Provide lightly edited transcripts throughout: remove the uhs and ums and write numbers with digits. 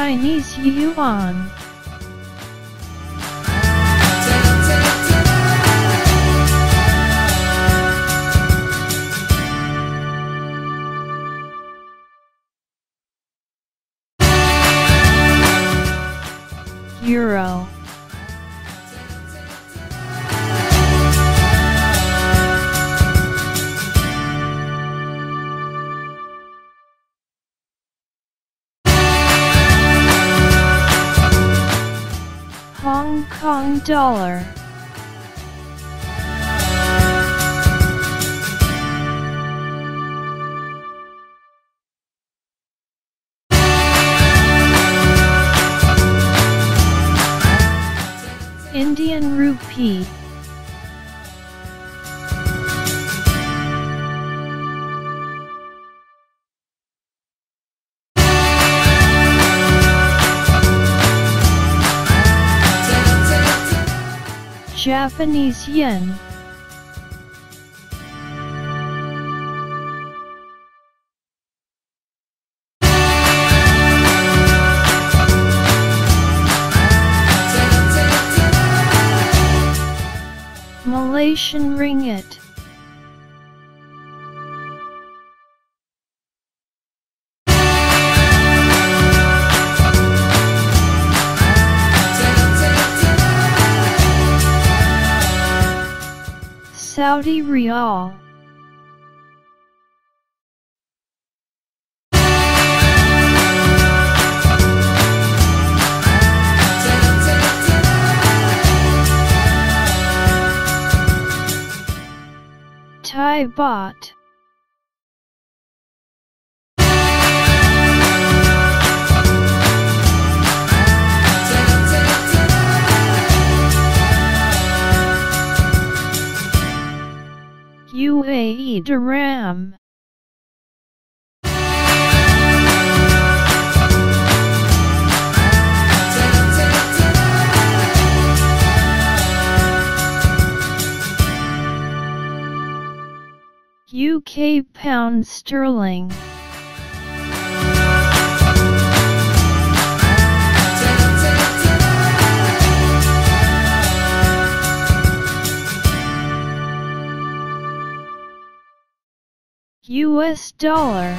Chinese yuan. Euro. Hong Kong dollar. Indian rupee. Japanese yen. Malaysian ringgit. Saudi rial. Thai baht. UAE dirham. UK pound sterling. US dollar.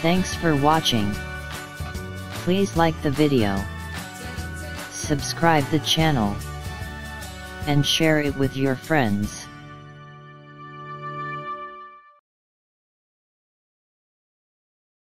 Thanks for watching. Please like the video, subscribe the channel, and share it with your friends.